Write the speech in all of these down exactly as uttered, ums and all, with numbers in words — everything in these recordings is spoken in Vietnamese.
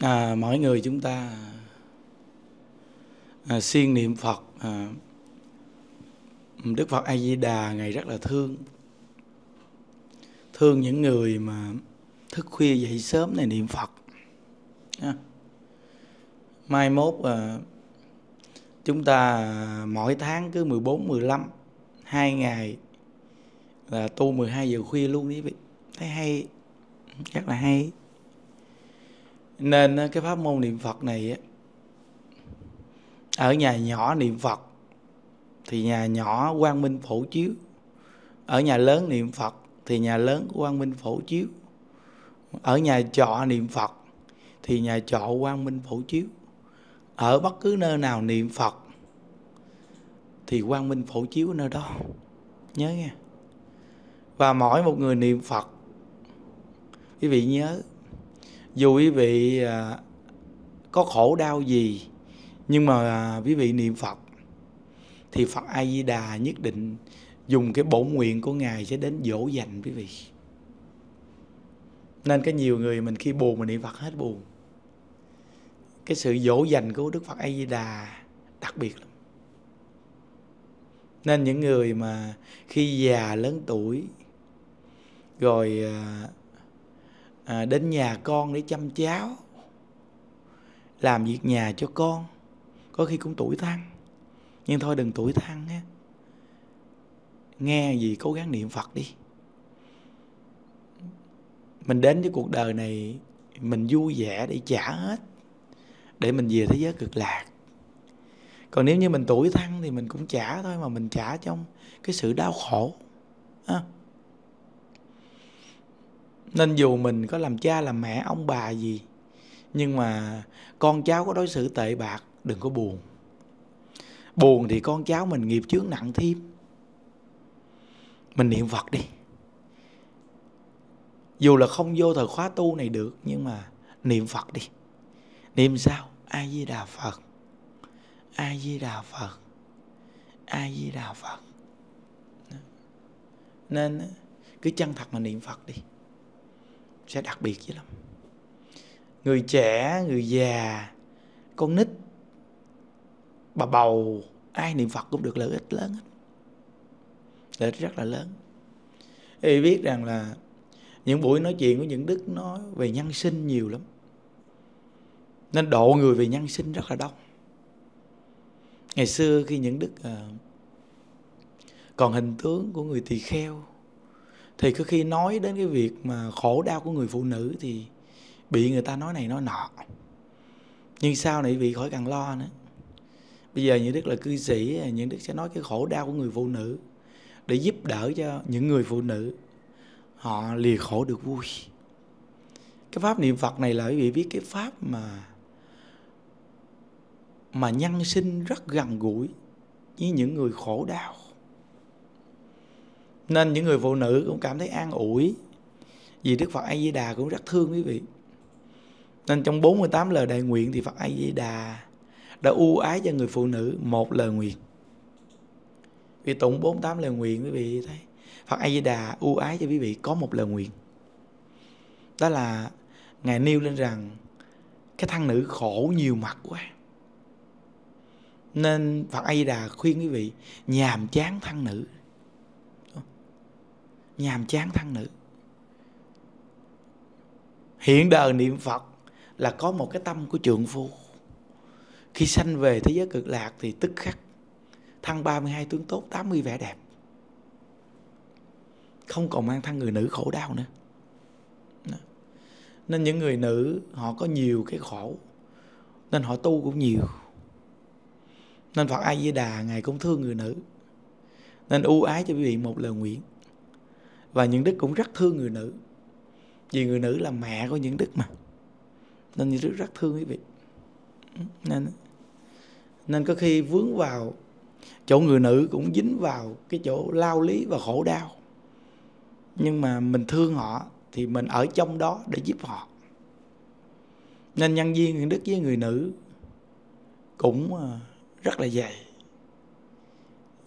à, mỗi người chúng ta à, siêng niệm Phật. à, Đức Phật A Di Đà ngài rất là thương thương những người mà thức khuya dậy sớm này niệm Phật. à. Mai mốt à, chúng ta mỗi tháng cứ mười bốn, mười lăm, hai ngày là tu mười hai giờ khuya luôn quý vị. Thấy hay, chắc là hay. Nên cái pháp môn niệm Phật này, ở nhà nhỏ niệm Phật thì nhà nhỏ quang minh phổ chiếu, ở nhà lớn niệm Phật thì nhà lớn quang minh phổ chiếu, ở nhà trọ niệm Phật thì nhà trọ quang minh phổ chiếu. Ở bất cứ nơi nào niệm Phật thì quang minh phổ chiếu nơi đó, nhớ nghe. Và mỗi một người niệm Phật, quý vị nhớ, dù quý vị có khổ đau gì, nhưng mà quý vị niệm Phật thì Phật A Di Đà nhất định dùng cái bổn nguyện của ngài sẽ đến dỗ dành quý vị. Nên có nhiều người mình khi buồn mình niệm Phật hết buồn. Cái sự dỗ dành của Đức Phật A Di Đà đặc biệt lắm. Nên những người mà khi già lớn tuổi rồi à, đến nhà con để chăm cháu, làm việc nhà cho con, có khi cũng tuổi thân, nhưng thôi đừng tuổi thân á. Nghe gì cố gắng niệm Phật đi. Mình đến với cuộc đời này mình vui vẻ để trả hết, để mình về thế giới cực lạc. Còn nếu như mình tuổi thân thì mình cũng trả thôi, mà mình trả trong cái sự đau khổ. à. Nên dù mình có làm cha làm mẹ ông bà gì, nhưng mà con cháu có đối xử tệ bạc đừng có buồn. Buồn thì con cháu mình nghiệp chướng nặng thêm. Mình niệm Phật đi. Dù là không vô thời khóa tu này được, nhưng mà niệm Phật đi. Niệm sao? A Di Đà Phật, A Di Đà Phật, A Di Đà Phật. Nên cứ chân thật mà niệm Phật đi, sẽ đặc biệt dữ lắm. Người trẻ, người già, con nít, bà bầu, ai niệm Phật cũng được lợi ích lớn hết. Lợi ích rất là lớn. Thì biết rằng là những buổi nói chuyện của những đức nói về nhân sinh nhiều lắm, nên độ người về nhân sinh rất là đông. Ngày xưa khi những đức à, còn hình tướng của người tỳ kheo, thì cứ khi nói đến cái việc mà khổ đau của người phụ nữ thì bị người ta nói này nói nọ. Nhưng sau này vị khỏi cần lo nữa. Bây giờ những đức là cư sĩ, những đức sẽ nói cái khổ đau của người phụ nữ để giúp đỡ cho những người phụ nữ họ lìa khổ được vui. Cái pháp niệm Phật này là quý vị biết cái pháp mà mà nhân sinh rất gần gũi với những người khổ đau. Nên những người phụ nữ cũng cảm thấy an ủi, vì Đức Phật A Di Đà cũng rất thương quý vị. Nên trong bốn mươi tám lời đại nguyện thì Phật A Di Đà đã ưu ái cho người phụ nữ một lời nguyện. Vì tụng bốn mươi tám lời nguyện quý vị thấy Phật A Di Đà ưu ái cho quý vị có một lời nguyện. Đó là ngài nêu lên rằng cái thân nữ khổ nhiều mặt quá, nên Phật A Di Đà khuyên quý vị nhàm chán thân nữ. Nhàm chán thân nữ. Hiện đời niệm Phật là có một cái tâm của trượng phu. Khi sanh về thế giới cực lạc thì tức khắc thân ba mươi hai tướng tốt, tám mươi vẻ đẹp, không còn mang thân người nữ khổ đau nữa. Nên những người nữ họ có nhiều cái khổ, nên họ tu cũng nhiều. Nên Phật A Di Đà ngài cũng thương người nữ, nên ưu ái cho quý vị một lời nguyện. Và những đức cũng rất thương người nữ, vì người nữ là mẹ của những đức mà, nên những đức rất thương quý vị. Nên, nên có khi vướng vào chỗ người nữ cũng dính vào cái chỗ lao lý và khổ đau, nhưng mà mình thương họ thì mình ở trong đó để giúp họ. Nên nhân duyên những đức với người nữ cũng rất là dày.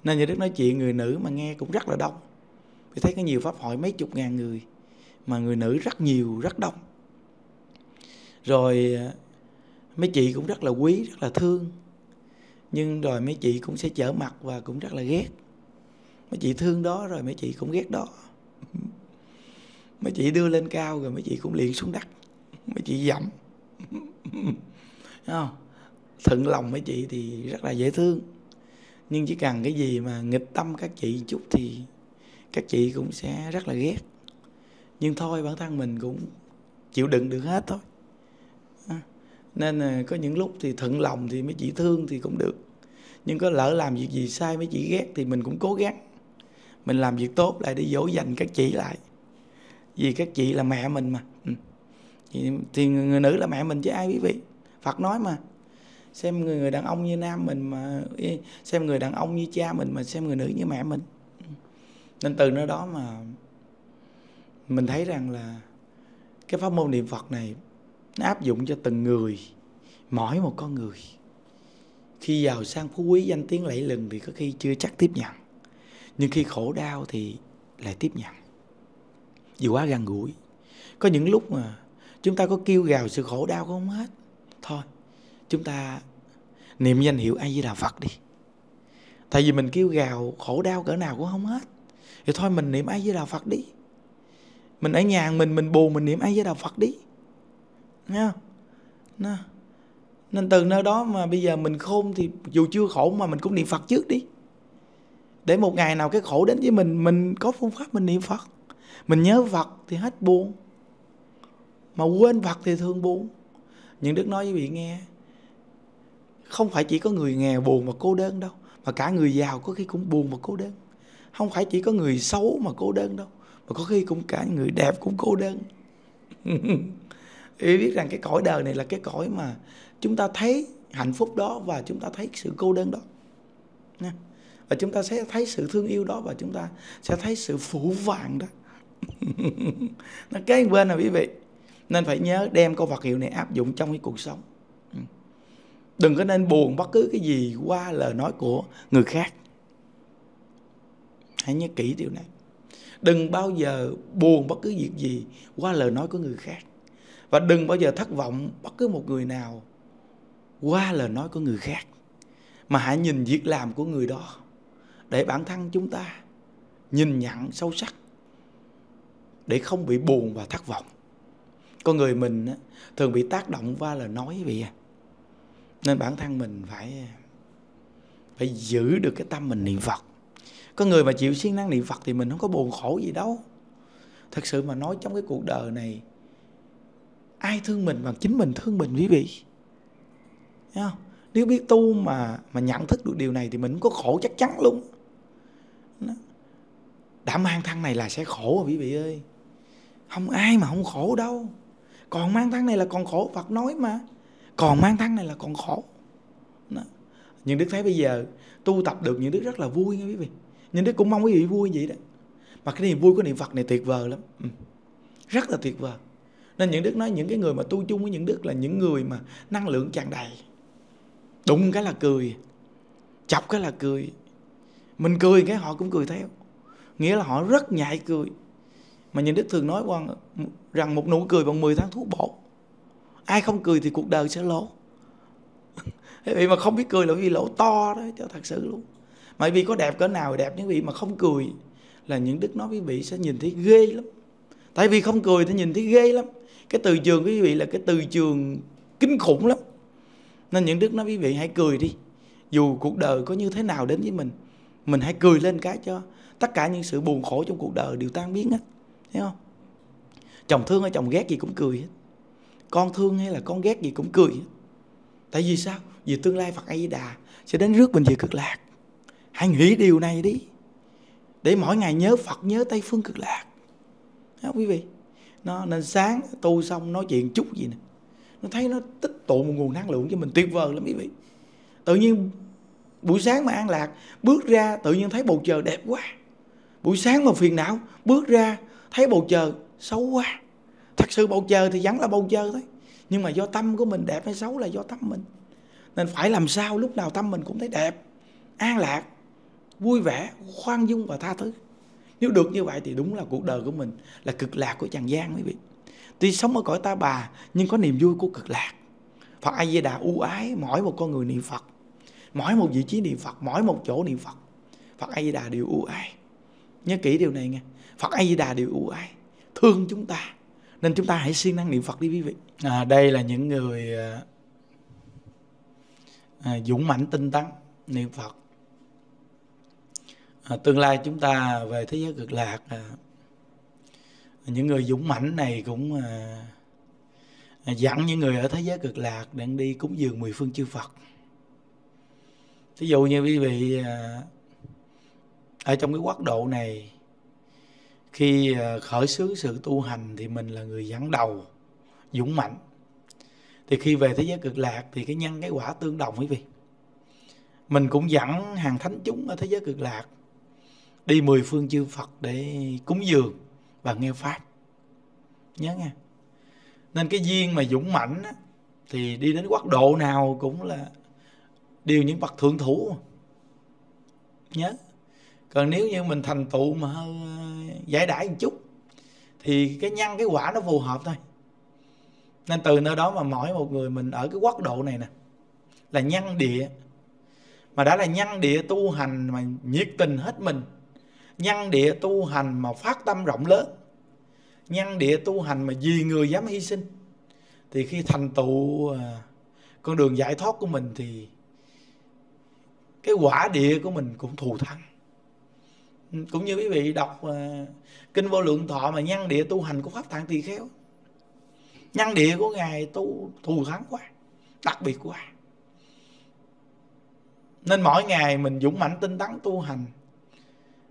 Nên như đức nói chuyện người nữ mà nghe cũng rất là đông. Vì thấy có nhiều pháp hội mấy chục ngàn người, mà người nữ rất nhiều, rất đông. Rồi mấy chị cũng rất là quý, rất là thương, nhưng rồi mấy chị cũng sẽ trở mặt và cũng rất là ghét. Mấy chị thương đó rồi mấy chị cũng ghét đó. Mấy chị đưa lên cao rồi mấy chị cũng liền xuống đất, mấy chị dẫm. Thuận lòng mấy chị thì rất là dễ thương, nhưng chỉ cần cái gì mà nghịch tâm các chị chút thì các chị cũng sẽ rất là ghét. Nhưng thôi, bản thân mình cũng chịu đựng được hết thôi. Nên có những lúc thì thuận lòng thì mấy chị thương thì cũng được, nhưng có lỡ làm việc gì sai mấy chị ghét thì mình cũng cố gắng mình làm việc tốt lại để dỗ dành các chị lại, vì các chị là mẹ mình mà. Thì người nữ là mẹ mình chứ ai, quý vị. Phật nói mà, xem người đàn ông như nam mình mà, xem người đàn ông như cha mình mà xem người nữ như mẹ mình. Nên từ nơi đó mà mình thấy rằng là cái pháp môn niệm Phật này nó áp dụng cho từng người, mỗi một con người. Khi giàu sang phú quý danh tiếng lẫy lừng thì có khi chưa chắc tiếp nhận, nhưng khi khổ đau thì lại tiếp nhận, vì quá gần gũi. Có những lúc mà chúng ta có kêu gào sự khổ đau không hết, thôi chúng ta niệm danh hiệu A Di Đà Phật đi. Tại vì mình kêu gào khổ đau cỡ nào cũng không hết, thì thôi mình niệm A Di Đà Phật đi. Mình ở nhà mình mình buồn mình niệm A Di Đà Phật đi. Nghe không? Nên từ nơi đó mà bây giờ mình khôn thì dù chưa khổ mà mình cũng niệm Phật trước đi, để một ngày nào cái khổ đến với mình, mình có phương pháp mình niệm Phật. Mình nhớ Phật thì hết buồn, mà quên Phật thì thường buồn. Nhưng Đức nói với vị nghe, không phải chỉ có người nghèo buồn và cô đơn đâu, mà cả người giàu có khi cũng buồn và cô đơn. Không phải chỉ có người xấu mà cô đơn đâu, mà có khi cũng cả người đẹp cũng cô đơn. Ý biết rằng cái cõi đời này là cái cõi mà chúng ta thấy hạnh phúc đó, và chúng ta thấy sự cô đơn đó, và chúng ta sẽ thấy sự thương yêu đó, và chúng ta sẽ thấy sự phủ vàng đó. Nó cái bên nào quý vị. Nên phải nhớ đem câu Phật hiệu này áp dụng trong cái cuộc sống. Đừng có nên buồn bất cứ cái gì qua lời nói của người khác. Hãy nhớ kỹ điều này. Đừng bao giờ buồn bất cứ việc gì qua lời nói của người khác. Và đừng bao giờ thất vọng bất cứ một người nào qua lời nói của người khác. Mà hãy nhìn việc làm của người đó để bản thân chúng ta nhìn nhận sâu sắc, để không bị buồn và thất vọng. Con người mình thường bị tác động qua lời nói vậy à. Nên bản thân mình phải phải giữ được cái tâm mình niệm Phật. Có người mà chịu siêng năng niệm Phật thì mình không có buồn khổ gì đâu. Thật sự mà nói, trong cái cuộc đời này ai thương mình bằng chính mình thương mình, quý vị. Thấy không? Nếu biết tu mà mà nhận thức được điều này thì mình không có khổ chắc chắn luôn. Đã mang thân này là sẽ khổ rồi quý vị ơi. Không ai mà không khổ đâu. Còn mang thân này là còn khổ, Phật nói mà. Còn mang thân này là còn khổ. Đó. Nhưng Đức thấy bây giờ tu tập được những Đức rất là vui nghe quý vị. Nhưng Đức cũng mong quý vị vui vậy đó. Mà cái niềm vui của niệm Phật này tuyệt vời lắm. Ừ. Rất là tuyệt vời. Nên những Đức nói những cái người mà tu chung với những Đức là những người mà năng lượng tràn đầy. Đụng cái là cười, chọc cái là cười. Mình cười cái họ cũng cười theo. Nghĩa là họ rất nhạy cười. Mà những Đức thường nói rằng một nụ cười bằng mười tháng thuốc bổ. Ai không cười thì cuộc đời sẽ lỗ. Vì mà không biết cười là vì lỗ to đó, chứ thật sự luôn. Mà vì có đẹp cỡ nào đẹp, những vị mà không cười là những Đức nói quý vị sẽ nhìn thấy ghê lắm. Tại vì không cười thì nhìn thấy ghê lắm. Cái từ trường quý vị là cái từ trường kinh khủng lắm. Nên những Đức nói quý vị hãy cười đi. Dù cuộc đời có như thế nào đến với mình, mình hãy cười lên cái cho tất cả những sự buồn khổ trong cuộc đời đều tan biến hết. Thấy không? Chồng thương hay chồng ghét gì cũng cười hết. Con thương hay là con ghét gì cũng cười hết. Tại vì sao? Vì tương lai Phật A Di Đà sẽ đến rước mình về cực lạc. Hãy nghĩ điều này đi, để mỗi ngày nhớ Phật, nhớ Tây Phương cực lạc. Thấy không quý vị? Nó, nên sáng tu xong nói chuyện chút gì nè, nó thấy nó tích tụ một nguồn năng lượng cho mình tuyệt vời lắm quý vị. Tự nhiên buổi sáng mà an lạc, bước ra tự nhiên thấy bầu trời đẹp quá. Buổi sáng mà phiền não, bước ra thấy bầu trời xấu quá. Thật sự bầu trời thì vẫn là bầu trời thôi, nhưng mà do tâm của mình, đẹp hay xấu là do tâm mình. Nên phải làm sao lúc nào tâm mình cũng thấy đẹp, an lạc, vui vẻ, khoan dung và tha thứ. Nếu được như vậy thì đúng là cuộc đời của mình là cực lạc của trần gian quý vị. Tuy sống ở cõi ta bà nhưng có niềm vui của cực lạc. Phật A Di Đà ưu ái mỗi một con người niệm Phật, mỗi một vị trí niệm Phật, mỗi một chỗ niệm Phật, Phật A Di Đà đều ưu ái. Nhớ kỹ điều này nghe, Phật A Di Đà đều ưu ái, thương chúng ta, nên chúng ta hãy siêng năng niệm Phật đi quý vị. À, đây là những người à, dũng mãnh tinh tấn niệm Phật. À, tương lai chúng ta về thế giới cực lạc, à, những người dũng mãnh này cũng à, dẫn những người ở thế giới cực lạc để đi cúng dường mười phương chư Phật. Thí dụ như quý vị à, ở trong cái quốc độ này, khi khởi xướng sự tu hành thì mình là người dẫn đầu dũng mạnh, thì khi về thế giới cực lạc thì cái nhân cái quả tương đồng quý vị. Mình cũng dẫn hàng thánh chúng ở thế giới cực lạc đi mười phương chư Phật để cúng dường và nghe pháp, nhớ nghe. Nên cái duyên mà dũng mạnh á, thì đi đến quốc độ nào cũng là điều những bậc thượng thủ, nhớ. Còn nếu như mình thành tựu mà hơi giải đãi một chút thì cái nhân cái quả nó phù hợp thôi. Nên từ nơi đó mà mỗi một người mình ở cái quốc độ này nè là nhân địa, mà đã là nhân địa tu hành mà nhiệt tình hết mình, nhân địa tu hành mà phát tâm rộng lớn, nhân địa tu hành mà vì người dám hy sinh, thì khi thành tựu con đường giải thoát của mình thì cái quả địa của mình cũng thù thắng. Cũng như quý vị đọc uh, Kinh Vô Lượng Thọ mà nhân địa tu hành của Pháp Tạng Tỳ Kheo, nhân địa của Ngài tu thù thắng quá, đặc biệt quá. Nên mỗi ngày mình dũng mạnh tinh tấn tu hành,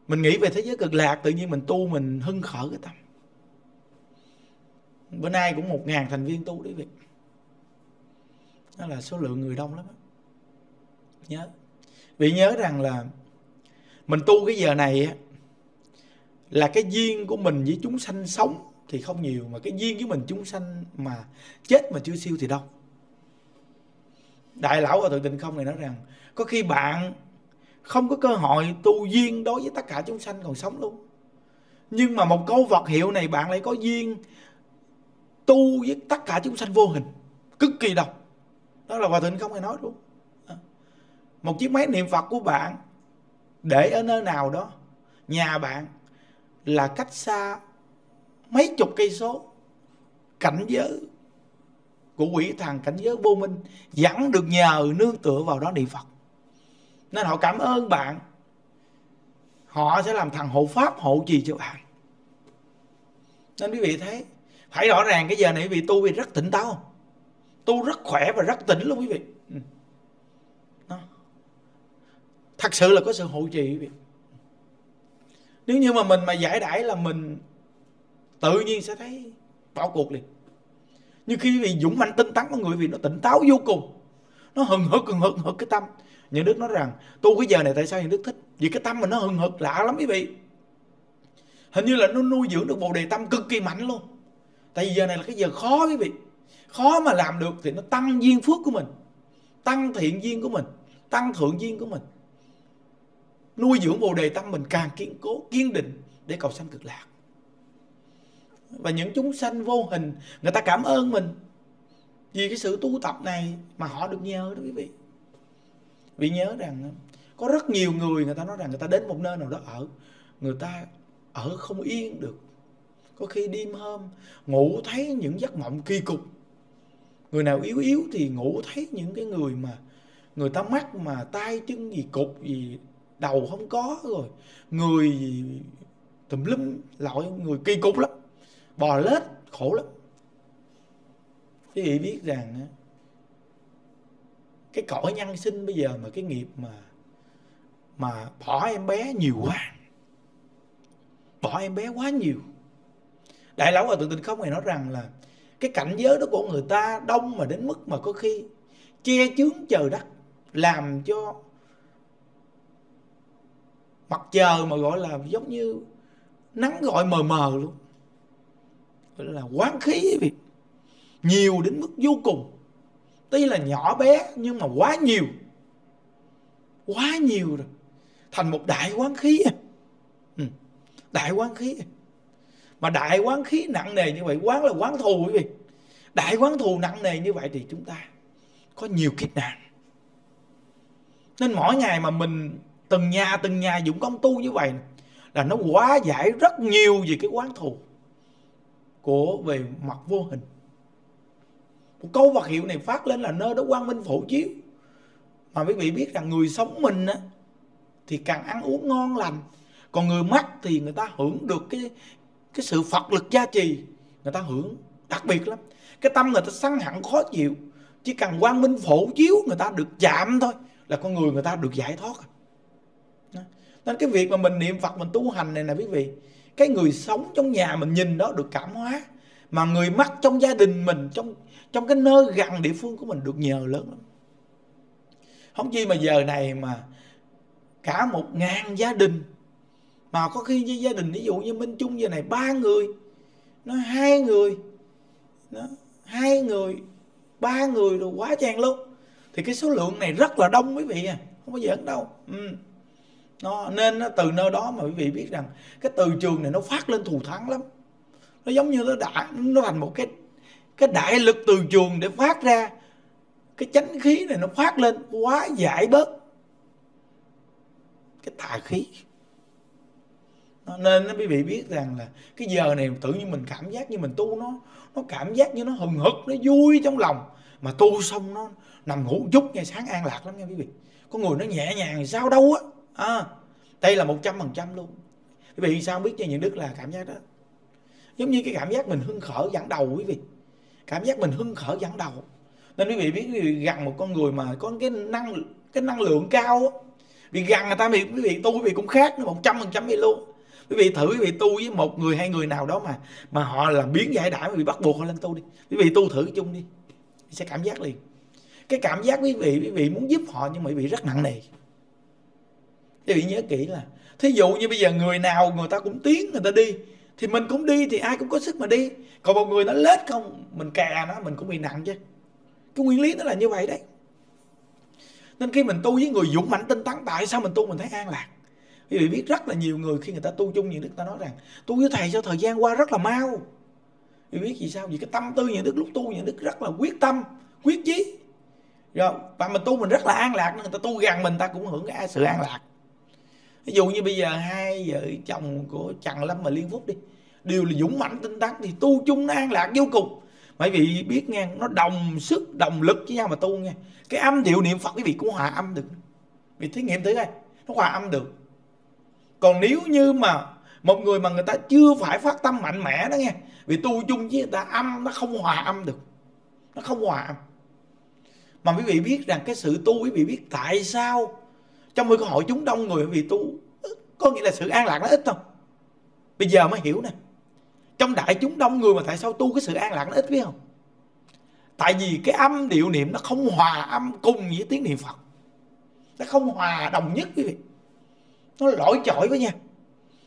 mình nghĩ về thế giới cực lạc, tự nhiên mình tu mình hưng khởi cái tâm. Bữa nay cũng một ngàn thành viên tu đấy quý vị, đó là số lượng người đông lắm đó. Nhớ, vì nhớ rằng là mình tu cái giờ này là cái duyên của mình với chúng sanh sống thì không nhiều, mà cái duyên với mình chúng sanh mà chết mà chưa siêu thì đâu. Đại lão Hòa Thượng Tịnh Không này nói rằng có khi bạn không có cơ hội tu duyên đối với tất cả chúng sanh còn sống luôn, nhưng mà một câu vật hiệu này bạn lại có duyên tu với tất cả chúng sanh vô hình, cực kỳ độc. Đó là Hòa Thượng Tịnh Không này nói luôn. Một chiếc máy niệm Phật của bạn để ở nơi nào đó, nhà bạn là cách xa mấy chục cây số, cảnh giới của quỷ thần, cảnh giới vô minh, vẫn được nhờ nương tựa vào đó niệm Phật. Nên họ cảm ơn bạn, họ sẽ làm thằng hộ pháp hộ trì cho bạn. Nên quý vị thấy, phải rõ ràng cái giờ này quý vị tu vì rất tỉnh táo, tu rất khỏe và rất tỉnh luôn quý vị. Thật sự là có sự hộ trì quý vị. Nếu như mà mình mà giải đãi là mình tự nhiên sẽ thấy bỏ cuộc liền. Nhưng khi quý vị dũng mạnh tinh tấn của người vị, nó tỉnh táo vô cùng, nó hừng hực hừng hực hực cái tâm. Những Đức nói rằng tu cái giờ này tại sao những Đức thích? Vì cái tâm mình nó hừng hực lạ lắm quý vị. Hình như là nó nuôi dưỡng được bồ đề tâm cực kỳ mạnh luôn. Tại vì giờ này là cái giờ khó quý vị, khó mà làm được thì nó tăng duyên phước của mình, tăng thiện duyên của mình, tăng thượng duyên của mình, nuôi dưỡng bồ đề tâm mình càng kiên cố, kiên định để cầu sanh cực lạc. Và những chúng sanh vô hình, người ta cảm ơn mình vì cái sự tu tập này mà họ được nhờ đó quý vị. Vì nhớ rằng có rất nhiều người, người ta nói rằng người ta đến một nơi nào đó ở, người ta ở không yên được, có khi đêm hôm ngủ thấy những giấc mộng kỳ cục. Người nào yếu yếu thì ngủ thấy những cái người mà người ta mắc mà tay chân gì cục gì, đầu không có rồi, người tùm lum loại người kỳ cục lắm, bò lết khổ lắm. Quý vị biết rằng cái cõi nhân sinh bây giờ mà cái nghiệp mà mà bỏ em bé nhiều quá, bỏ em bé quá nhiều. Đại lão Hòa Thượng Tịnh Không này nói rằng là cái cảnh giới đó của người ta đông mà đến mức mà có khi che chướng trời đất, làm cho mặt trời mà gọi là giống như nắng gọi mờ mờ luôn. Gọi là quán khí vậy. Nhiều đến mức vô cùng. Tuy là nhỏ bé nhưng mà quá nhiều. Quá nhiều rồi. Thành một đại quán khí. Ừ. Đại quán khí. Mà đại quán khí nặng nề như vậy, quán là quán thù quý vị, đại quán thù nặng nề như vậy thì chúng ta có nhiều kiếp nạn. Nên mỗi ngày mà mình từng nhà từng nhà dụng công tu như vậy là nó hóa giải rất nhiều về cái quán thù của về mặt vô hình. Một câu Phật hiệu này phát lên là nơi đó quang minh phổ chiếu. Mà quý vị biết rằng người sống mình á, thì càng ăn uống ngon lành, còn người mắc thì người ta hưởng được cái, cái sự Phật lực gia trì. Người ta hưởng đặc biệt lắm. Cái tâm người ta săn hẳn khó chịu, chỉ cần quang minh phổ chiếu người ta được chạm thôi là con người người ta được giải thoát. Nên cái việc mà mình niệm Phật, mình tu hành này nè quý vị, cái người sống trong nhà mình nhìn đó được cảm hóa, mà người mắc trong gia đình mình, trong trong cái nơi gần địa phương của mình được nhờ lớn lắm. Không chi mà giờ này mà cả một ngàn gia đình, mà có khi với gia đình ví dụ như Minh Chung giờ này ba người, nó hai người, nó hai người, ba người rồi quá chàng luôn, thì cái số lượng này rất là đông quý vị à, không có giỡn đâu. Ừ. Nó, nên nó, từ nơi đó mà quý vị biết rằng cái từ trường này nó phát lên thù thắng lắm. Nó giống như nó đại, nó thành một cái cái đại lực từ trường để phát ra cái chánh khí này, nó phát lên quá giải bớt cái tà khí. Nên nó, quý vị biết rằng là cái giờ này tự nhiên mình cảm giác như mình tu nó, nó cảm giác như nó hừng hực, nó vui trong lòng. Mà tu xong nó nằm ngủ chút ngay sáng an lạc lắm nha quý vị. Có người nó nhẹ nhàng sao đâu á. À, đây là một trăm phần trăm luôn. Quý vị sao biết cho những Đức là cảm giác đó? Giống như cái cảm giác mình hưng khởi dẫn đầu quý vị. Cảm giác mình hưng khởi dẫn đầu. Nên quý vị biết, quý vị gần một con người mà có cái năng cái năng lượng cao á, vì gần người ta, quý vị tu quý vị cũng khác nữa, một trăm phần trăm đi luôn. Quý vị thử quý vị tu với một người hay người nào đó mà mà họ là biến giải đãi, quý vị bắt buộc họ lên tu đi. Quý vị tu thử chung đi, sẽ cảm giác liền. Cái cảm giác quý vị quý vị muốn giúp họ nhưng mà quý vị rất nặng nề. Quý vị nhớ kỹ là thí dụ như bây giờ người nào người ta cũng tiến, người ta đi thì mình cũng đi, thì ai cũng có sức mà đi. Còn một người nó lết không, mình kè nó, mình cũng bị nặng chứ. Cái nguyên lý nó là như vậy đấy. Nên khi mình tu với người dũng mạnh tinh tấn, tại sao mình tu mình thấy an lạc? Quý vị biết rất là nhiều người khi người ta tu chung như Đức ta nói rằng tu với thầy sao thời gian qua rất là mau. Quý vị biết vì sao? Vì cái tâm tư như Đức lúc tu như Đức rất là quyết tâm, quyết chí. Rồi, và mình tu mình rất là an lạc, nên người ta tu gần mình ta cũng hưởng cái sự an lạc. Ví dụ như bây giờ hai vợ chồng của Trần Lâm và Liên Phúc đi, đều là dũng mãnh tinh tấn thì tu chung nó an lạc vô cùng. Bởi vì biết nghe, nó đồng sức, đồng lực với nhau mà tu nghe. Cái âm điệu niệm Phật quý vị cũng hòa âm được. Vì thí nghiệm thử coi, nó hòa âm được. Còn nếu như mà một người mà người ta chưa phải phát tâm mạnh mẽ đó nghe, vì tu chung với người ta âm nó không hòa âm được. Nó không hòa âm. Mà quý vị biết rằng cái sự tu, quý vị biết tại sao trong một hội chúng đông người vì tu có nghĩa là sự an lạc nó ít không? Bây giờ mới hiểu nè. Trong đại chúng đông người mà tại sao tu cái sự an lạc nó ít biết không? Tại vì cái âm điệu niệm nó không hòa âm cùng với tiếng niệm Phật. Nó không hòa đồng nhất quý vị. Nó lỗi chọi với nhau.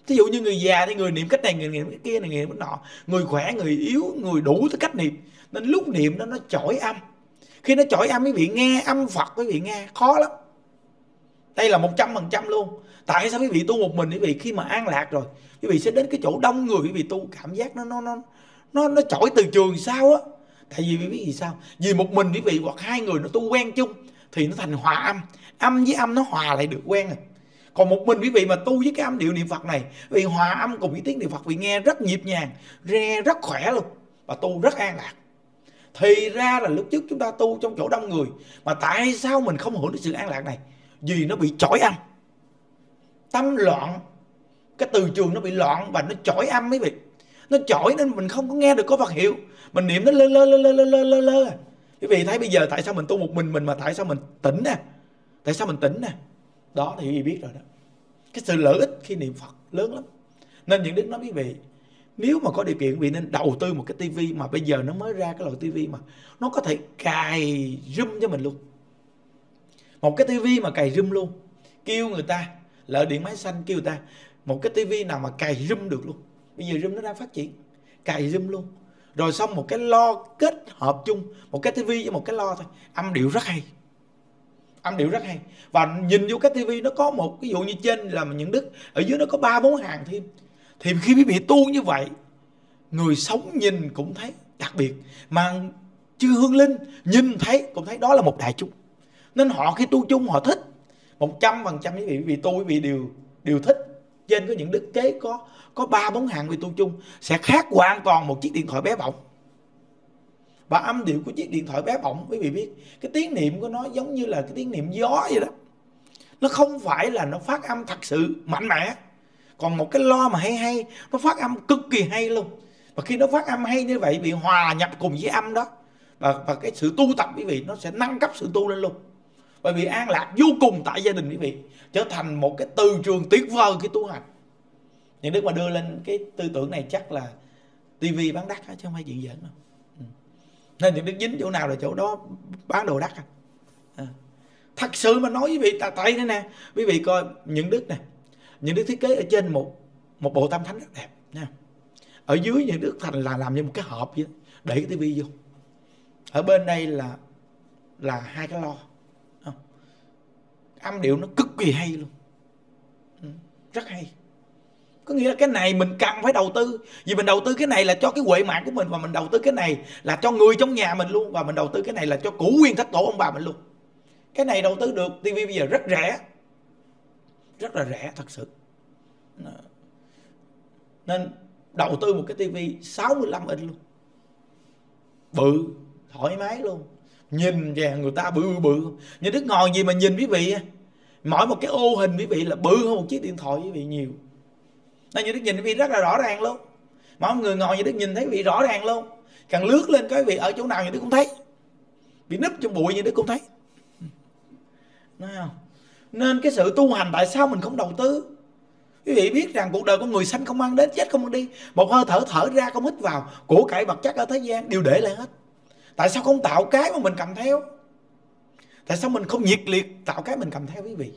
Thí dụ như người già thì người niệm cách này, người niệm cách kia, người niệm cách nọ. Người khỏe, người yếu, người đủ tới cách niệm. Nên lúc niệm đó nó chọi âm. Khi nó chọi âm quý vị nghe âm Phật quý vị nghe khó lắm. Đây là một trăm phần trăm luôn. Tại sao quý vị tu một mình? Quý vị khi mà an lạc rồi, quý vị sẽ đến cái chỗ đông người, quý vị tu cảm giác nó nó nó nó nó chổi từ trường sao á. Tại vì quý vị vì sao? Vì một mình quý vị hoặc hai người nó tu quen chung thì nó thành hòa âm, âm với âm nó hòa lại được quen rồi. Còn một mình quý vị mà tu với cái âm điệu niệm Phật này, quý vị hòa âm cùng với tiếng niệm Phật, quý vị nghe rất nhịp nhàng, nghe rất khỏe luôn và tu rất an lạc. Thì ra là lúc trước chúng ta tu trong chỗ đông người mà tại sao mình không hưởng được sự an lạc này? Vì nó bị chói âm. Tâm loạn, cái từ trường nó bị loạn và nó chói âm mấy vị. Nó chói nên mình không có nghe được có Phật hiệu. Mình niệm nó lơ lơ lơ lơ lơ lơ lơ. Quý vị thấy bây giờ tại sao mình tu một mình mình mà tại sao mình tỉnh nè? Tại sao mình tỉnh nè? Đó thì quý vị biết rồi đó. Cái sự lợi ích khi niệm Phật lớn lắm. Nên những Đức nói quý vị, nếu mà có điều kiện quý vị nên đầu tư một cái tivi, mà bây giờ nó mới ra cái loại tivi mà nó có thể cài zoom cho mình luôn. Một cái tivi mà cài zoom luôn. Kêu người ta, lợi điện máy xanh kêu người ta, một cái tivi nào mà cài zoom được luôn. Bây giờ zoom nó đang phát triển, cài zoom luôn. Rồi xong một cái lo kết hợp chung, một cái tivi với một cái lo thôi. Âm điệu rất hay. Âm điệu rất hay. Và nhìn vô cái tivi nó có một, ví dụ như trên là những Đức, ở dưới nó có ba bốn hàng thêm. Thì khi quý vị tu như vậy, người sống nhìn cũng thấy đặc biệt, mà chư hương linh nhìn thấy cũng thấy đó là một đại chúng. Nên họ khi tu chung họ thích một trăm phần trăm. Quý vị, vì tôi quý vị đều đều thích. Trên có những đức kế có có ba bốn hạng người tu chung sẽ khác hoàn toàn một chiếc điện thoại bé bỏng. Và âm điệu của chiếc điện thoại bé bỏng, quý vị biết cái tiếng niệm của nó giống như là cái tiếng niệm gió vậy đó. Nó không phải là nó phát âm thật sự mạnh mẽ. Còn một cái lo mà hay hay, nó phát âm cực kỳ hay luôn. Và khi nó phát âm hay như vậy bị hòa nhập cùng với âm đó, và, và cái sự tu tập quý vị nó sẽ nâng cấp sự tu lên luôn. Bởi vì an lạc vô cùng tại gia đình quý vị, trở thành một cái từ trường tuyệt vời khi tu hành. Những đức mà đưa lên cái tư tưởng này chắc là tivi bán đắt chứ không phải chuyện giỡn đâu. Nên những đức dính chỗ nào là chỗ đó bán đồ đắt. À, thật sự mà nói quý vị tại đây nè, quý vị coi những đức nè, những đức thiết kế ở trên một một bộ tam thánh rất đẹp nha. Ở dưới những đức thành là làm như một cái hộp vậy, để cái tivi vô. Ở bên đây là là hai cái lo. Âm điệu nó cực kỳ hay luôn, rất hay. Có nghĩa là cái này mình cần phải đầu tư. Vì mình đầu tư cái này là cho cái huệ mạng của mình, và mình đầu tư cái này là cho người trong nhà mình luôn, và mình đầu tư cái này là cho củ nguyên thất tổ ông bà mình luôn. Cái này đầu tư được, tivi bây giờ rất rẻ, rất là rẻ thật sự. Nên đầu tư một cái tivi sáu mươi lăm inch luôn, bự, thoải mái luôn. Nhìn về người ta bự bự không? Như Đức ngồi gì mà nhìn quý vị, mỗi một cái ô hình quý vị là bự hơn một chiếc điện thoại quý vị nhiều. Nên như Đức nhìn quý vị rất là rõ ràng luôn. Mỗi người ngồi như Đức nhìn thấy quý vị rõ ràng luôn. Càng lướt lên cái quý vị ở chỗ nào như Đức cũng thấy. Bị nấp trong bụi như Đức cũng thấy. Nói không? Nên cái sự tu hành tại sao mình không đầu tư? Quý vị biết rằng cuộc đời con người sanh không ăn đến, chết không ăn đi. Một hơi thở thở ra không hít vào, của cải vật chất ở thế gian đều để lại hết. Tại sao không tạo cái mà mình cầm theo? Tại sao mình không nhiệt liệt tạo cái mình cầm theo quý vị?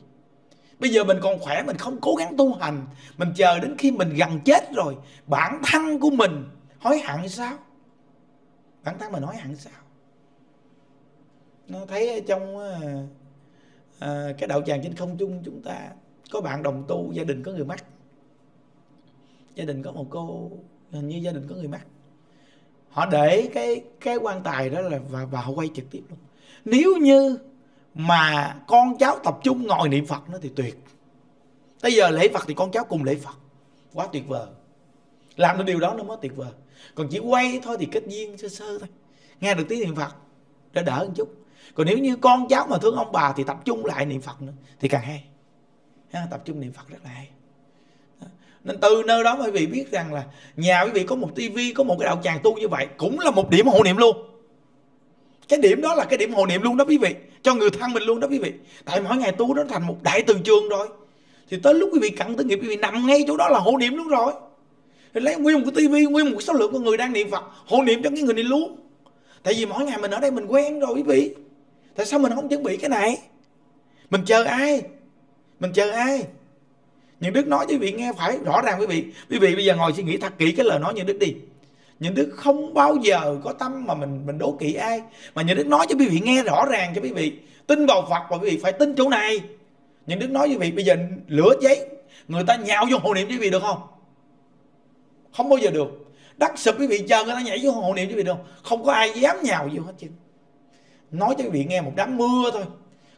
Bây giờ mình còn khỏe, mình không cố gắng tu hành, mình chờ đến khi mình gần chết rồi, bản thân của mình hối hận sao? Bản thân mình hối hận sao? Nó thấy trong à, cái đạo tràng trên không trung chúng ta có bạn đồng tu, gia đình có người mắc. Gia đình có một cô, hình như gia đình có người mắc. Họ để cái cái quan tài đó là và, và họ quay trực tiếp luôn. Nếu như mà con cháu tập trung ngồi niệm Phật nó thì tuyệt. Tới giờ lễ Phật thì con cháu cùng lễ Phật, quá tuyệt vời. Làm được điều đó nó mới tuyệt vời. Còn chỉ quay thôi thì kết duyên sơ sơ thôi, nghe được tiếng niệm Phật đã đỡ một chút. Còn nếu như con cháu mà thương ông bà thì tập trung lại niệm Phật nữa thì càng hay. Ha, tập trung niệm Phật rất là hay. Nên từ nơi đó quý vị biết rằng là nhà quý vị có một tivi, có một cái đạo tràng tu như vậy cũng là một điểm hộ niệm luôn. Cái điểm đó là cái điểm hộ niệm luôn đó quý vị, cho người thân mình luôn đó quý vị. Tại mỗi ngày tu nó thành một đại từ trường rồi, thì tới lúc quý vị cận tử nghiệp quý vị nằm ngay chỗ đó là hộ niệm luôn rồi. Thì lấy nguyên một cái tivi, nguyên một cái số lượng của người đang niệm Phật hộ niệm cho cái người này luôn. Tại vì mỗi ngày mình ở đây mình quen rồi quý vị. Tại sao mình không chuẩn bị cái này? Mình chờ ai? Mình chờ ai? Những Đức nói quý vị nghe phải rõ ràng quý vị. Quý vị bây giờ ngồi suy nghĩ thật kỹ cái lời nói Những Đức đi. Những Đức không bao giờ có tâm mà mình mình đố kỵ ai, mà Những Đức nói cho quý vị nghe rõ ràng cho quý vị. Tin vào Phật và quý vị phải tin chỗ này. Những Đức nói quý vị bây giờ lửa cháy, người ta nhào vô hộ niệm quý vị được không? Không bao giờ được. Đất sụp quý vị chờ người ta nhảy vô hộ niệm quý vị được không? Không có ai dám nhào vô hết chứ. Nói cho quý vị nghe một đám mưa thôi,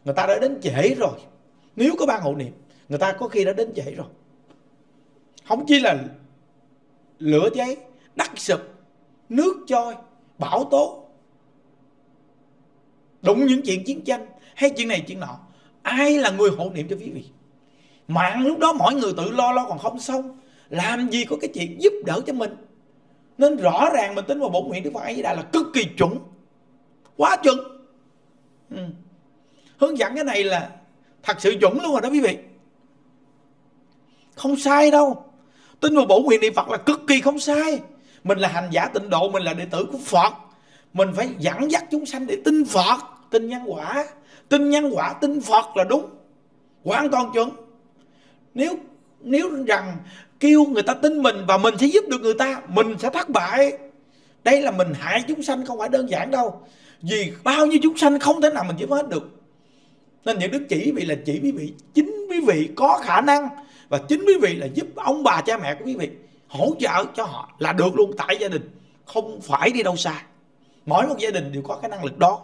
người ta đã đến trễ rồi. Nếu có ban hộ niệm, người ta có khi đã đến vậy rồi. Không chỉ là lửa cháy, đất sụp, nước trôi, bão tố, đụng những chuyện chiến tranh hay chuyện này chuyện nọ, ai là người hộ niệm cho quý vị? Mạng lúc đó mỗi người tự lo lo còn không xong, làm gì có cái chuyện giúp đỡ cho mình. Nên rõ ràng mình tính vào bổn nguyện Đức Phật A Di Đà là cực kỳ chuẩn, quá chuẩn. Ừ. Hướng dẫn cái này là thật sự chuẩn luôn rồi đó quý vị, không sai đâu. Tin vào bổ nguyện niệm Phật là cực kỳ không sai. Mình là hành giả tịnh độ, mình là đệ tử của Phật, mình phải dẫn dắt chúng sanh để tin Phật, tin nhân quả, tin nhân quả, tin Phật là đúng, hoàn toàn chuẩn. Nếu nếu rằng kêu người ta tin mình và mình sẽ giúp được người ta, mình sẽ thất bại. Đây là mình hại chúng sanh không phải đơn giản đâu, vì bao nhiêu chúng sanh không thể nào mình giúp hết được. Nên những đức chỉ vì là chỉ quý vị, chính quý vị có khả năng, và chính quý vị là giúp ông bà cha mẹ của quý vị hỗ trợ cho họ là được luôn tại gia đình, không phải đi đâu xa. Mỗi một gia đình đều có cái năng lực đó.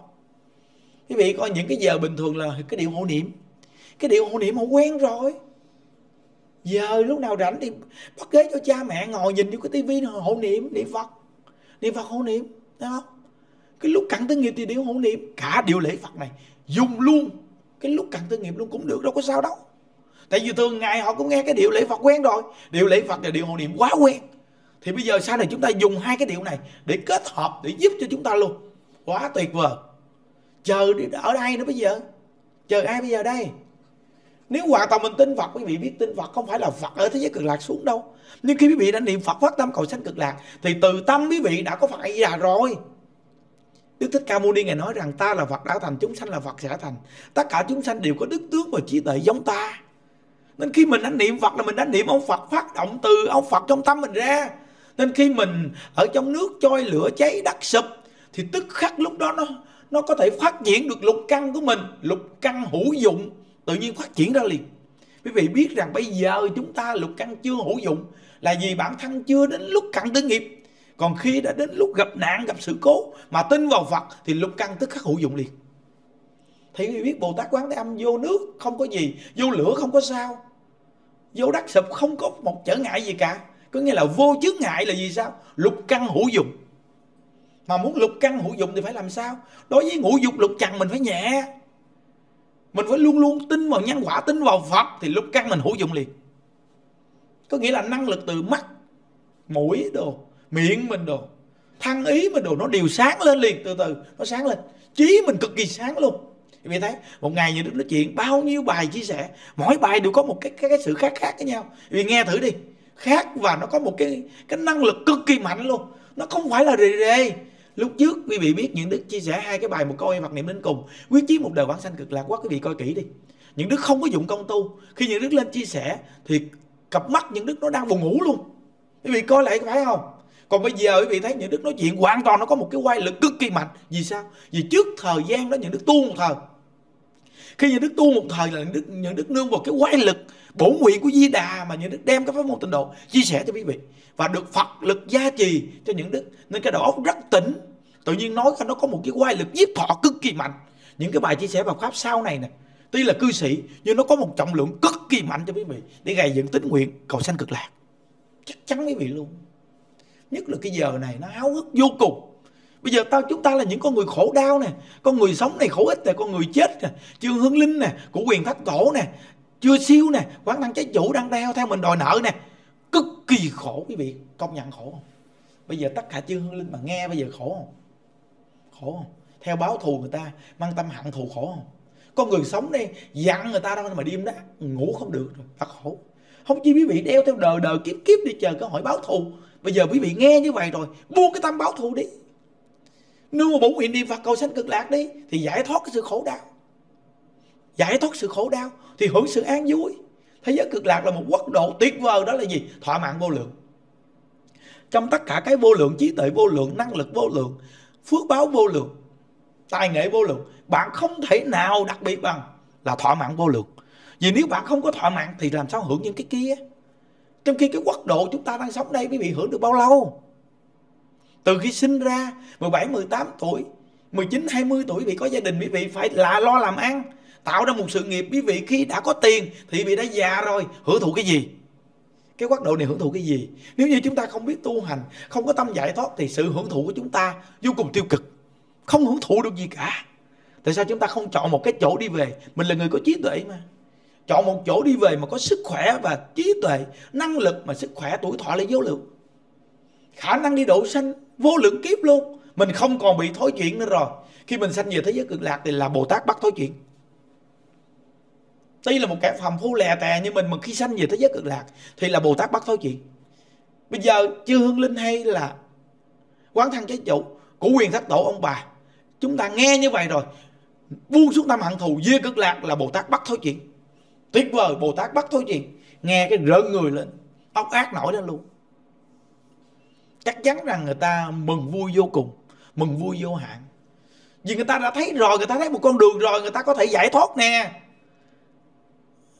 Quý vị coi những cái giờ bình thường là cái điệu hộ niệm, cái điệu hộ niệm họ quen rồi. Giờ lúc nào rảnh thì bắt ghế cho cha mẹ ngồi nhìn vô cái tivi hộ niệm, niệm Phật, niệm Phật hộ niệm, thấy không? Cái lúc cận tử nghiệp thì điệu hộ niệm, cả điệu lễ Phật này dùng luôn, cái lúc cận tử nghiệp luôn cũng được, đâu có sao đâu. Tại vì thường ngày họ cũng nghe cái điệu lễ Phật quen rồi, điệu lễ Phật là điệu hộ niệm quá quen. Thì bây giờ sau này chúng ta dùng hai cái điệu này để kết hợp, để giúp cho chúng ta luôn. Quá tuyệt vời. Chờ ở đây nữa bây giờ, chờ ai bây giờ đây? Nếu hoàn toàn mình tin Phật, quý vị biết tin Phật không phải là Phật ở thế giới cực lạc xuống đâu. Nhưng khi quý vị đã niệm Phật phát tâm cầu sanh cực lạc, thì từ tâm quý vị đã có Phật A Di Đà rồi. Đức Thích Ca Mâu Ni Ngài nói rằng ta là Phật đã thành, chúng sanh là Phật sẽ thành. Tất cả chúng sanh đều có đức tướng và trí tuệ giống ta. Nên khi mình đã niệm Phật là mình đã niệm ông Phật, phát động từ ông Phật trong tâm mình ra. Nên khi mình ở trong nước trôi lửa cháy đất sụp, thì tức khắc lúc đó nó nó có thể phát triển được lục căn của mình. Lục căn hữu dụng tự nhiên phát triển ra liền. Quý vị biết rằng bây giờ chúng ta lục căn chưa hữu dụng là vì bản thân chưa đến lúc cận tử nghiệp. Còn khi đã đến lúc gặp nạn, gặp sự cố mà tin vào Phật thì lục căn tức khắc hữu dụng liền. Thì quý vị biết Bồ Tát Quán Thế Âm vô nước không có gì, vô lửa không có sao, vô đất sụp không có một trở ngại gì cả. Có nghĩa là vô chướng ngại là gì sao? Lục căn hữu dụng. Mà muốn lục căn hữu dụng thì phải làm sao? Đối với ngũ dục lục trần mình phải nhẹ. Mình phải luôn luôn tin vào nhân quả, tin vào Phật thì lục căn mình hữu dụng liền. Có nghĩa là năng lực từ mắt, mũi đồ, miệng mình đồ, thân ý mình đồ, nó đều sáng lên liền, từ từ nó sáng lên. Trí mình cực kỳ sáng luôn. Quý vị thấy một ngày như Đức nói chuyện bao nhiêu bài chia sẻ, mỗi bài đều có một cái cái, cái sự khác khác với nhau. Vì nghe thử đi, khác và nó có một cái cái năng lực cực kỳ mạnh luôn. Nó không phải là rề rề. Lúc trước quý vị biết những Đức chia sẻ hai cái bài một câu em mặc niệm đến cùng, quyết chí một đời vãng sanh cực lạc, quá quý vị coi kỹ đi. Những Đức không có dụng công tu, khi những Đức lên chia sẻ thì cặp mắt những Đức nó đang buồn ngủ luôn. Quý vị coi lại phải không? Còn bây giờ quý vị thấy những Đức nói chuyện hoàn toàn nó có một cái quay lực cực kỳ mạnh. Vì sao? Vì trước thời gian đó những Đức tu một thời. Khi những Đức tu một thời là những Đức, những Đức nương vào cái quay lực bổ nguyện của Di Đà mà những Đức đem cái pháp môn Tịnh Độ chia sẻ cho quý vị và được Phật lực gia trì cho những Đức, nên cái đầu óc rất tỉnh, tự nhiên nói nó có một cái quay lực nhiếp thọ cực kỳ mạnh. Những cái bài chia sẻ vào pháp sau này nè, tuy là cư sĩ nhưng nó có một trọng lượng cực kỳ mạnh cho quý vị để gầy dựng tín nguyện cầu sanh cực lạc, chắc chắn quý vị luôn. Nhất là cái giờ này nó háo hức vô cùng. Bây giờ tao chúng ta là những con người khổ đau nè, con người sống này khổ ích nè, con người chết nè, Chương Hương Linh nè, Của Quyền Thất Tổ nè, chưa siêu nè, Quán Năng Trái Chủ đang đeo theo mình đòi nợ nè, cực kỳ khổ quý vị, công nhận khổ không? Bây giờ tất cả Chương Hương Linh mà nghe bây giờ khổ không? Khổ không? Theo báo thù người ta, mang tâm hận thù khổ không? Con người sống đây, dặn người ta đâu mà đêm đó, ngủ không được rồi, thật khổ. Không chỉ quý vị đeo theo đời đời kiếp kiếp đi chờ cơ hội báo thù, bây giờ quý vị nghe như vậy rồi, buông cái tâm báo thù đi. Nếu mà bổ nguyện niệm Phật cầu sanh cực lạc đi thì giải thoát cái sự khổ đau, giải thoát sự khổ đau thì hưởng sự an vui. Thế giới cực lạc là một quốc độ tuyệt vời, đó là gì? Thọ mạng vô lượng. Trong tất cả cái vô lượng, trí tuệ vô lượng, năng lực vô lượng, phước báo vô lượng, tài nghệ vô lượng, bạn không thể nào đặc biệt bằng là thọ mạng vô lượng. Vì nếu bạn không có thọ mạng thì làm sao hưởng những cái kia? Trong khi cái quốc độ chúng ta đang sống đây, quý vị hưởng được bao lâu? Từ khi sinh ra mười bảy, mười tám tuổi, mười chín, hai mươi tuổi quý vị có gia đình, quý vị phải là lo làm ăn, tạo ra một sự nghiệp. Quý vị khi đã có tiền thì quý vị đã già rồi, hưởng thụ cái gì? Cái quốc độ này hưởng thụ cái gì? Nếu như chúng ta không biết tu hành, không có tâm giải thoát thì sự hưởng thụ của chúng ta vô cùng tiêu cực, không hưởng thụ được gì cả. Tại sao chúng ta không chọn một cái chỗ đi về? Mình là người có trí tuệ mà, chọn một chỗ đi về mà có sức khỏe và trí tuệ, năng lực mà sức khỏe, tuổi thọ lại vô lượng, khả năng đi độ sanh vô lượng kiếp luôn. Mình không còn bị thối chuyện nữa rồi. Khi mình sanh về thế giới cực lạc thì là Bồ Tát bắt thối chuyện. Tuy là một kẻ phàm phu lè tè như mình, mà khi sanh về thế giới cực lạc thì là Bồ Tát bắt thối chuyện. Bây giờ Chư Hương Linh hay là Quán Thân Trái Chủ, Của Quyền Thất Tổ, ông bà, chúng ta nghe như vậy rồi, buông xuống tâm hận thù, về cực lạc là Bồ Tát bắt thối chuyện. Tuyệt vời, Bồ Tát bắt thối chuyện, nghe cái rợn người lên, óc ác nổi lên luôn. Chắc chắn rằng người ta mừng vui vô cùng, mừng vui vô hạn. Vì người ta đã thấy rồi, người ta thấy một con đường rồi, người ta có thể giải thoát nè.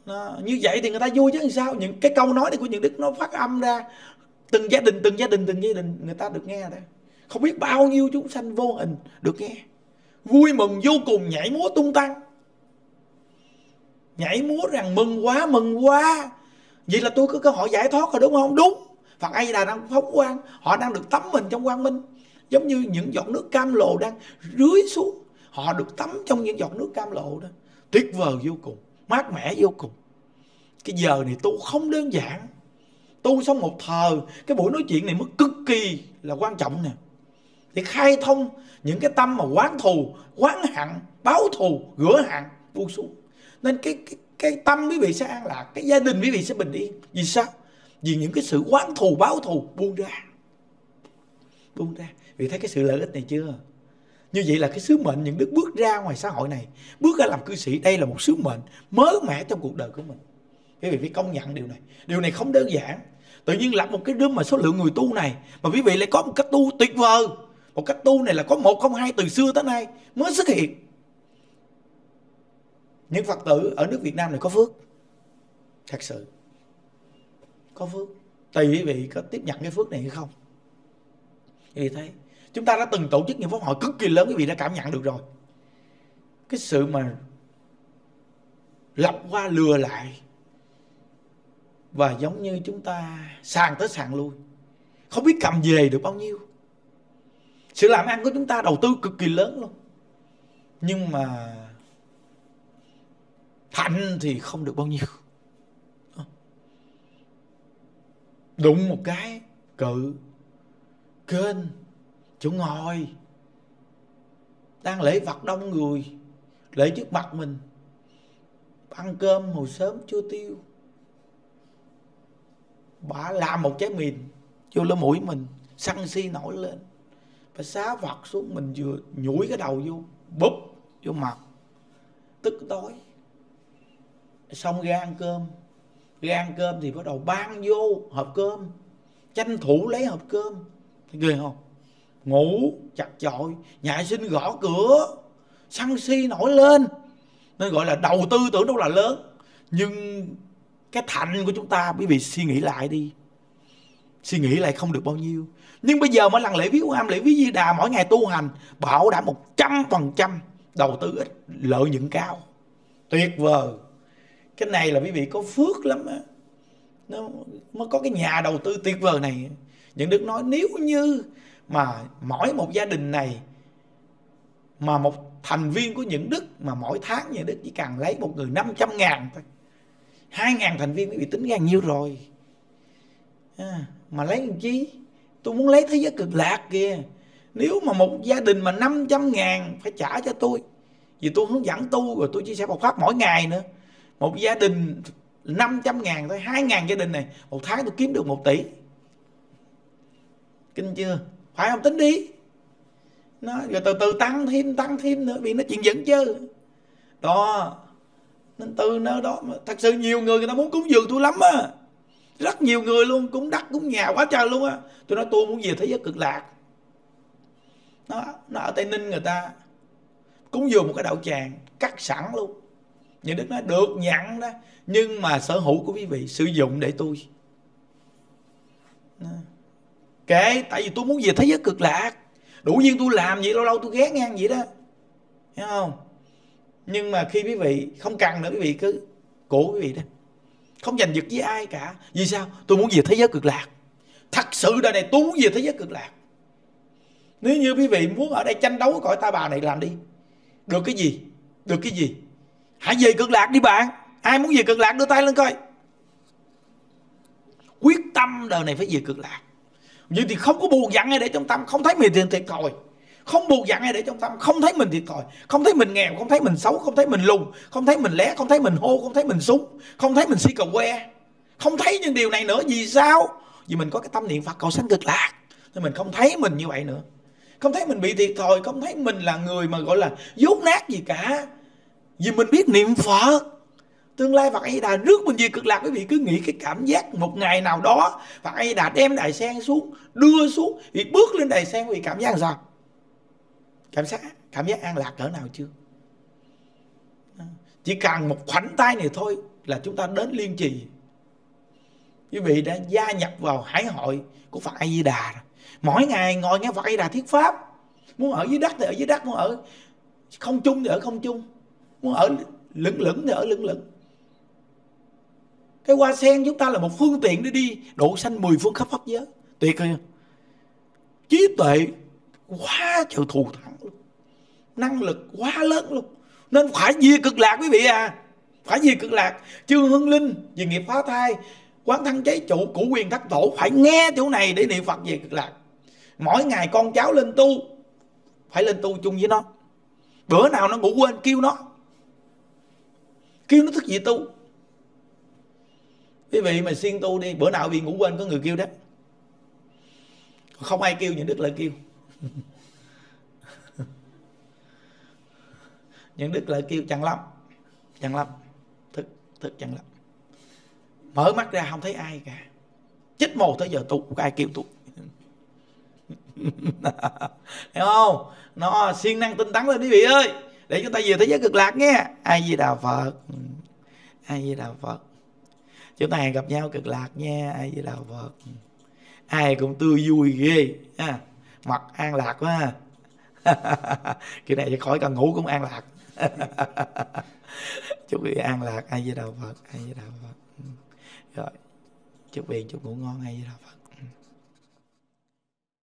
Nó, như vậy thì người ta vui chứ làm sao. Những cái câu nói này của những Đức nó phát âm ra Từng gia đình, từng gia đình, từng gia đình người ta được nghe đấy. Không biết bao nhiêu chúng sanh vô hình được nghe. Vui mừng vô cùng, nhảy múa tung tăng. Nhảy múa rằng mừng quá, mừng quá. Vậy là tôi có cơ hội giải thoát rồi đúng không? Đúng. Phật A Di Đà đang phóng quang. Họ đang được tắm mình trong quang minh. Giống như những giọt nước cam lồ đang rưới xuống. Họ được tắm trong những giọt nước cam lồ đó. Tuyệt vời vô cùng, mát mẻ vô cùng. Cái giờ này tu không đơn giản. Tu xong một thời, cái buổi nói chuyện này mới cực kỳ là quan trọng nè. Để khai thông những cái tâm mà quán thù, quán hận, báo thù, rửa hận, buông xuống. Nên cái, cái, cái tâm quý vị sẽ an lạc, cái gia đình quý vị sẽ bình yên. Vì sao? Vì những cái sự quán thù, báo thù buông ra. Buông ra. Vì thấy cái sự lợi ích này chưa? Như vậy là cái sứ mệnh những đức bước ra ngoài xã hội này, bước ra làm cư sĩ, đây là một sứ mệnh mới mẻ trong cuộc đời của mình. Quý vị phải công nhận điều này. Điều này không đơn giản. Tự nhiên lập một cái room mà số lượng người tu này, mà quý vị lại có một cách tu tuyệt vời. Một cách tu này là có một không hai từ xưa tới nay mới xuất hiện. Những Phật tử ở nước Việt Nam này có phước. Thật sự có phước. Tùy quý vị có tiếp nhận cái phước này hay không. Quý vị thấy chúng ta đã từng tổ chức những pháp hội cực kỳ lớn, quý vị đã cảm nhận được rồi. Cái sự mà lặp qua lừa lại và giống như chúng ta sàn tới sàn lui, không biết cầm về được bao nhiêu. Sự làm ăn của chúng ta đầu tư cực kỳ lớn luôn, nhưng mà thành thì không được bao nhiêu. Đụng một cái cự kênh chỗ ngồi, đang lễ Phật đông người, lễ trước mặt mình, ăn cơm hồi sớm chưa tiêu, bà làm một trái mìn vô lỗ mũi mình, săn si nổi lên, bà xá Phật xuống, mình vừa nhủi cái đầu vô, búp vô mặt, tức tối. Xong ra ăn cơm, ra ăn cơm thì bắt đầu ban vô hộp cơm, tranh thủ lấy hộp cơm, thấy ghê không? Ngủ chặt chội, nhại xin gõ cửa, săn si nổi lên. Nên gọi là đầu tư tưởng đâu là lớn, nhưng cái thành của chúng ta, quý vị suy nghĩ lại đi, suy nghĩ lại không được bao nhiêu. Nhưng bây giờ mỗi lần lễ viếng Quan Âm, lễ viếng Di Đà, mỗi ngày tu hành, bảo đảm một trăm phần trăm đầu tư ít, lợi nhuận cao, tuyệt vời. Cái này là quý vị có phước lắm á, nó mới có cái nhà đầu tư tuyệt vời này. Những Đức nói nếu như mà mỗi một gia đình này, mà một thành viên của Những Đức, mà mỗi tháng Những Đức chỉ cần lấy một người năm trăm ngàn thôi, hai ngàn thành viên quý vị tính ra nhiêu rồi à, mà lấy làm chi? Tôi muốn lấy thế giới cực lạc kìa. Nếu mà một gia đình mà năm trăm ngàn phải trả cho tôi, vì tôi hướng dẫn tu rồi tôi chia sẻ Phật pháp mỗi ngày nữa. Một gia đình năm trăm ngàn thôi, hai ngàn gia đình này, một tháng tôi kiếm được một tỷ. Kinh chưa? Phải không? Tính đi nó, rồi từ từ tăng thêm, tăng thêm nữa, vì nó chuyện dẫn chứ đó. Nên từ nơi đó mà thật sự nhiều người người ta muốn cúng dường tôi lắm á. Rất nhiều người luôn, cúng đất, cúng nhà quá trời luôn á. Tôi nói tôi muốn về thế giới cực lạc. Nó, nó ở Tây Ninh người ta cúng dường một cái đạo tràng cắt sẵn luôn. Những Đức nói được nhận đó, nhưng mà sở hữu của quý vị sử dụng để tôi. Kệ, tại vì tôi muốn về thế giới cực lạc. Đủ nhiên tôi làm vậy, lâu lâu tôi ghé ngang vậy đó. Thấy không? Nhưng mà khi quý vị không cần nữa, quý vị cứ cổ quý vị đó, không giành giật với ai cả. Vì sao? Tôi muốn về thế giới cực lạc. Thật sự đời này tôi muốn về thế giới cực lạc. Nếu như quý vị muốn ở đây tranh đấu cõi ta bà này, làm đi. Được cái gì? Được cái gì? Hãy về cực lạc đi bạn. Ai muốn về cực lạc đưa tay lên coi. Quyết tâm đời này phải về cực lạc. Vậy thì không có buồn giận ai để trong tâm, không thấy mình thiệt thiệt thòi. Không buồn giận ai để trong tâm, không thấy mình thiệt thòi, không thấy mình nghèo, không thấy mình xấu, không thấy mình lùn, không thấy mình lé, không thấy mình hô, không thấy mình súng, không thấy mình si cầu que, không thấy những điều này nữa. Vì sao? Vì mình có cái tâm niệm Phật cầu sanh cực lạc, nên mình không thấy mình như vậy nữa, không thấy mình bị thiệt thòi, không thấy mình là người mà gọi là dốt nát gì cả. Vì mình biết niệm Phật, tương lai Phật A Di Đà rước mình về cực lạc. Quý vị cứ nghĩ cái cảm giác một ngày nào đó Phật A Di Đà đem đài sen xuống, đưa xuống, vì bước lên đài sen, vì cảm giác làm sao? Cảm giác, cảm giác an lạc cỡ nào chưa? Chỉ cần một khoảnh tay này thôi là chúng ta đến Liên Trì. quý vị đã gia nhập vào hải hội của Phật A Di Đà rồi. Mỗi ngày ngồi nghe Phật A Di Đà thuyết pháp, muốn ở dưới đất thì ở dưới đất, muốn ở không trung thì ở không trung, muốn ở lững lững thì ở lững lững. Cái hoa sen chúng ta là một phương tiện để đi độ sanh mười phương khắp pháp giới. Tuyệt không? Trí tuệ quá chịu thù thắng, năng lực quá lớn luôn. Nên phải diệt cực lạc quý vị à, phải diệt cực lạc. Chương Hưng Linh về nghiệp phá thai, Quán Thân Cháy Trụ, Cửu Quyền Thất Tổ, phải nghe chỗ này để niệm Phật về cực lạc. Mỗi ngày con cháu lên tu, phải lên tu chung với nó. Bữa nào nó ngủ quên kêu nó, kêu nó thức dậy tu. Quý vị mà siêng tu đi, bữa nào bị ngủ quên có người kêu đó. Không ai kêu, những Đức lại kêu. Những Đức lại kêu Trần Lâm, Trần Lâm, thức, thức Trần Lâm. Mở mắt ra không thấy ai cả, chích mồ tới giờ tu, có ai kêu tu. Hiểu không? Nó siêng năng tinh tấn lên quý vị ơi, để chúng ta về thế giới cực lạc nghe. A Di Đà Phật, A Di Đà Phật. Chúng ta hẹn gặp nhau cực lạc nha. A Di Đà Phật. Ai cũng tươi vui ghê ha. Mặt an lạc quá ha. Kiểu này khỏi cần ngủ cũng an lạc. Chúc vị an lạc. A Di Đà Phật, A Di Đà Phật. Rồi, chúc vị chúc ngủ ngon. A Di Đà Phật.